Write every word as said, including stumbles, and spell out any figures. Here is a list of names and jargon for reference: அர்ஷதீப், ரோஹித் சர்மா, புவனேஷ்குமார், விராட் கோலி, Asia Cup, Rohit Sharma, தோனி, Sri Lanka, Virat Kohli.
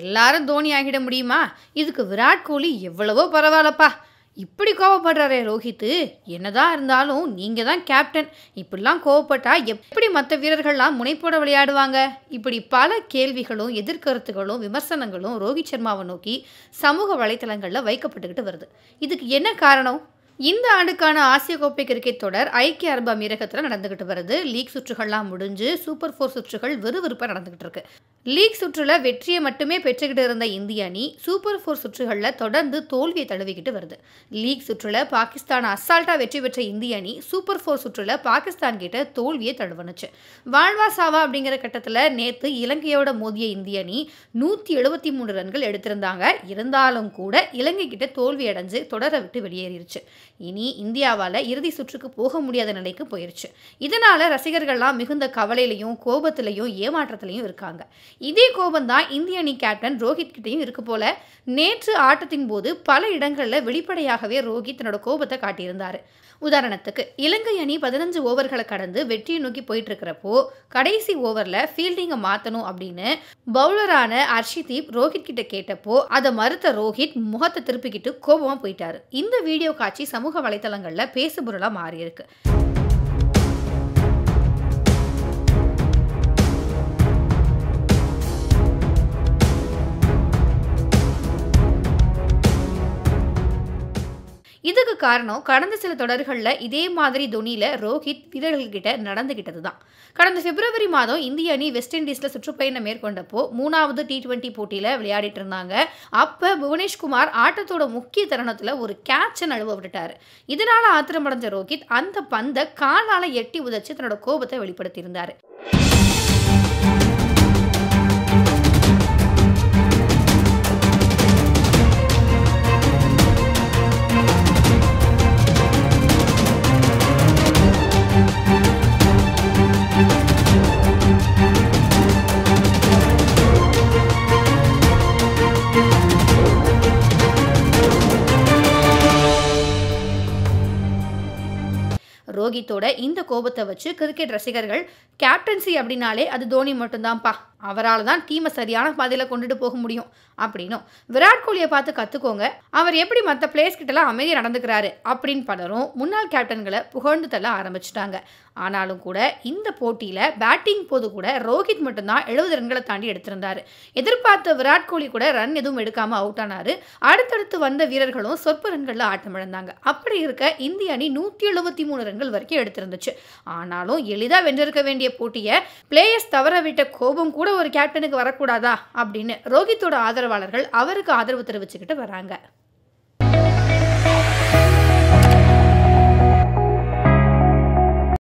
எல்லாரும் தோனி ஆகிட முடியுமா? இதுக்கு விராட் கோலி எவ்வளவோ பரவாயில்லப்பா. இப்படி கோவப்படுறாரே ரோஹித், என்னதான் இருந்தாலும் நீங்கள் தான் கேப்டன், இப்படிலாம் கோவப்பட்டா எப்படி மற்ற வீரர்கள்லாம் முனைப்போட விளையாடுவாங்க? இப்படி பல கேள்விகளும் எதிர்கருத்துகளும் விமர்சனங்களும் ரோஹித் சர்மாவை நோக்கி சமூக வலைத்தளங்களில் வைக்கப்பட்டுக்கிட்டு வருது. இதுக்கு என்ன காரணம்? இந்த ஆண்டுக்கான ஆசிய கோப்பை கிரிக்கெட் தொடர் ஐக்கிய அரபு அமீரகத்தில் நடந்துகிட்டு வருது. லீக் சுற்றுகள்லாம் முடிஞ்சு சூப்பர் ஃபோர் சுற்றுகள் விறுவிறுப்பாக நடந்துகிட்டு இருக்கு. லீக் சுற்றுல வெற்றியை மட்டுமே பெற்றுக்கிட்டு இருந்த இந்திய அணி சூப்பர் ஃபோர் சுற்றுகளில் தொடர்ந்து தோல்வியை தழுவிக்கிட்டு வருது. லீக் சுற்றுல பாகிஸ்தான் அசால்ட்டா வெற்றி பெற்ற இந்திய அணி சூப்பர் ஃபோர் சுற்றுல பாகிஸ்தான் கிட்ட தோல்வியை தழுவனுச்சு. வாழ்வா சாவா அப்படிங்கிற கட்டத்தில் நேற்று இலங்கையோட மோதிய இந்திய அணி நூற்றி எழுபத்தி மூணு ரன்கள் எடுத்திருந்தாங்க. இருந்தாலும் கூட இலங்கை கிட்ட தோல்வி அடைஞ்சு தொடரை விட்டு வெளியேறிடுச்சு. இனி இந்தியாவால் இறுதி சுற்றுக்கு போக முடியாத நிலைக்கு போயிருச்சு. இதனால் ரசிகர்கள்லாம் மிகுந்த கவலையிலையும் கோபத்திலையும் ஏமாற்றத்திலையும் இருக்காங்க. இதே கோபம்தான் இந்திய அணி கேப்டன் ரோஹித் கிட்டையும் இருக்கு போல. நேற்று ஆட்டத்தின் போது பல இடங்களில் வெளிப்படையாகவே ரோஹித் தன்னோட கோபத்தை காட்டியிருந்தார். உதாரணத்துக்கு இலங்கை அணி பதினஞ்சு ஓவர்களை கடந்து வெற்றியை நோக்கி போயிட்டு இருக்கிறப்போ கடைசி ஓவரில் ஃபீல்டிங்கை மாற்றணும் அப்படின்னு பவுலரான அர்ஷதீப் ரோஹித் கிட்ட கேட்டப்போ அதை மறுத்த ரோஹித் முகத்தை திருப்பிக்கிட்டு கோபமாக போயிட்டார். இந்த வீடியோ காட்சி சமூக வலைதளங்கள்ல பேசுபொருளா மாறியிருக்கு. இதுக்கு காரணம் கடந்த சில தொடர்களில் இதே மாதிரி தோனியில் ரோஹித் வீரர்கள்கிட்ட நடந்துகிட்டது தான். கடந்த பிப்ரவரி மாதம் இந்திய அணி வெஸ்ட் இண்டீஸில் சுற்றுப்பயணம் மேற்கொண்டப்போ மூணாவது டி டுவெண்ட்டி போட்டியில் விளையாடிட்டு இருந்தாங்க. அப்போ புவனேஷ்குமார் ஆட்டத்தோட முக்கிய தருணத்தில் ஒரு கேட்சை நழுவ விட்டுட்டார். இதனால் ஆத்திரமடைஞ்ச ரோஹித் அந்த பந்தை காலால் எட்டி உதச்சு தன்னோட கோபத்தை வெளிப்படுத்தியிருந்தார். ரோஹித்தோட இந்த கோபத்தை வச்சு கிரிக்கெட் ரசிகர்கள் கேப்டன்சி அப்படின்னாலே அது தோனி மட்டும்தான்ப்பா, அவரால் தான் டீமை சரியான பாதையில் கொண்டுட்டு போக முடியும் அப்படின்னும், விராட் கோலியை பார்த்து கற்றுக்கோங்க, அவர் எப்படி மற்ற பிளேயர்ஸ் கிட்டலாம் அமைதியாக நடந்துக்கிறாரு அப்படின்னு பலரும் முன்னாள் கேப்டன்களை புகழ்ந்து தள்ள ஆரம்பிச்சிட்டாங்க. ஆனாலும் கூட இந்த போட்டியில் பேட்டிங் போது கூட ரோஹித் மட்டும்தான் எழுபது ரன்களை தாண்டி எடுத்திருந்தார். எதிர்பார்த்த விராட் கோலி கூட ரன் எதுவும் எடுக்காமல் அவுட் ஆனார். அடுத்தடுத்து வந்த வீரர்களும் சொற்ப ரன்களில் ஆட்டமிழந்தாங்க. அப்படி இருக்க இந்திய அணி நூற்றி எழுபத்தி மூணு ரன்கள் வரைக்கும் எடுத்திருந்துச்சு. ஆனாலும் எளிதாக வென்றிருக்க வேண்டிய போட்டியை பிளேயர்ஸ் தவறவிட்ட கோபம் கூட ஒரு கேப்டனுக்கு வரக்கூடாதா அப்படின்னு ரோஹித்தோட ஆதரவாளர்கள் அவருக்கு ஆதரவு தெரிவிச்சுக்கிட்டு வராங்க.